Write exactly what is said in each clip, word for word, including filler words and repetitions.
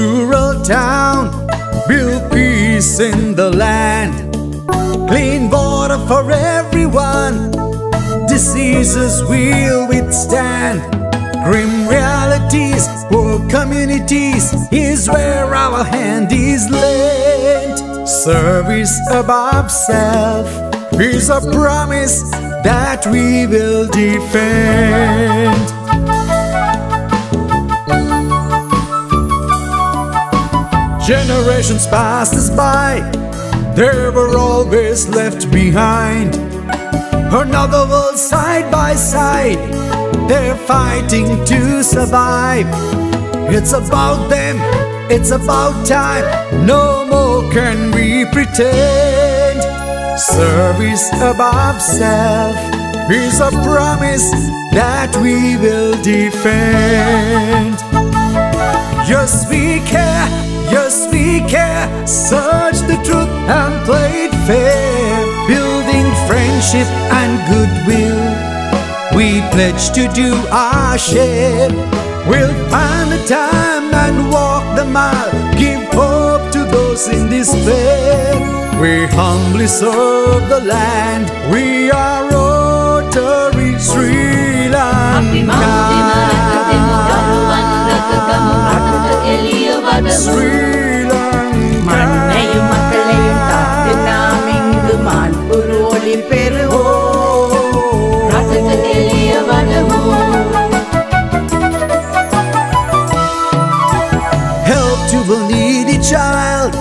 rural town, build peace in the land, clean water for everyone, diseases will withstand. Grim realities, poor communities is where our hand is lent. Service above self is a promise that we will defend. Generations passed us by, they were always left behind. Another world side by side, they're fighting to survive. It's about them, it's about time, no more can we pretend. Service above self is a promise that we will defend. Yes, we care. Yes, we care, search the truth and play it fair, building friendship and goodwill. We pledge to do our share. We'll find the time and walk the mile, give hope to those in despair. We humbly serve the land, we are Rotary Sri Lanka. Sri Lanka, nayu makalay tayo naming guman puroli pero rasa kagiliya wanaho. Help to the needy child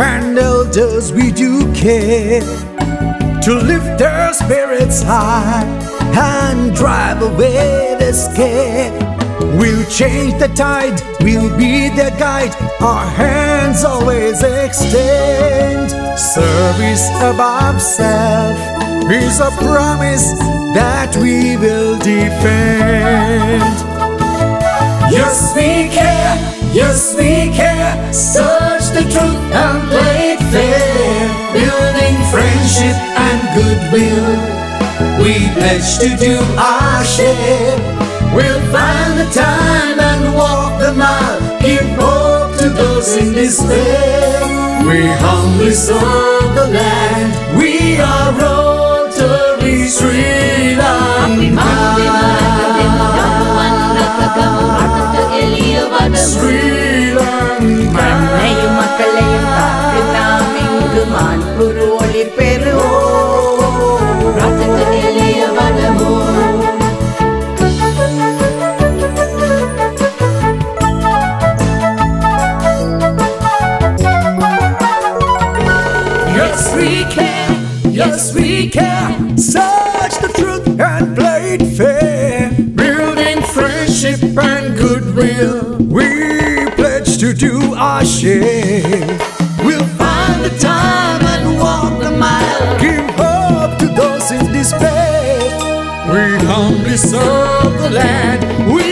and elders we do care, to lift their spirits high and drive away the scare. We'll change the tide, we'll be their guide, our hands always extend. Service above self is a promise that we will defend. Yes, we care, yes, we care, search the truth and play it fair, building friendship and goodwill. We pledge to do our share. We'll find the time and walk the mile, give hope to those in despair. We humbly serve the land, we are Rotary Sri Lanka. Sri Lanka. Yes, we care, search the truth and play it fair, building friendship and goodwill. We pledge to do our share. We'll find the time and walk the mile, give hope to those in despair. We humbly serve the land. We